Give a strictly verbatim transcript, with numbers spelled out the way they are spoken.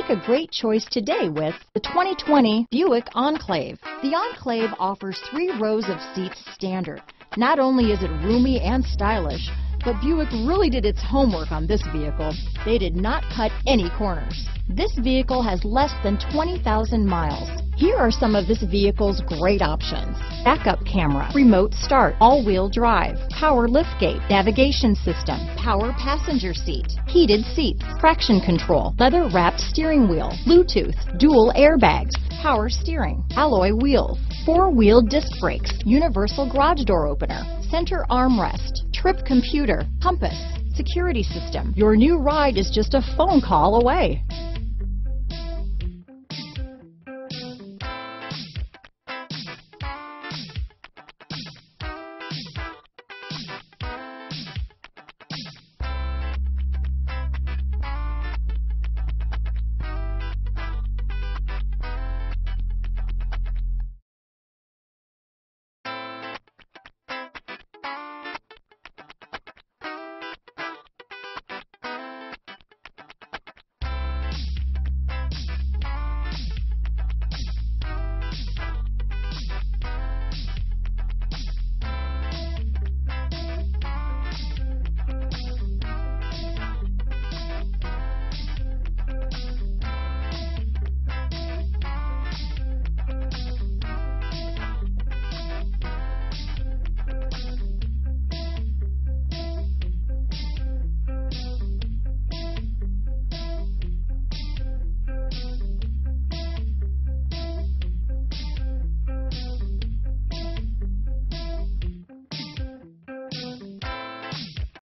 Make a great choice today with the twenty twenty Buick Enclave. The Enclave offers three rows of seats standard. Not only is it roomy and stylish, but Buick really did its homework on this vehicle. They did not cut any corners. This vehicle has less than twenty thousand miles. Here are some of this vehicle's great options: backup camera, remote start, all-wheel drive, power liftgate, navigation system, power passenger seat, heated seats, traction control, leather-wrapped steering wheel, Bluetooth, dual airbags, power steering, alloy wheels, four-wheel disc brakes, universal garage door opener, center armrest, trip computer, compass, security system. Your new ride is just a phone call away.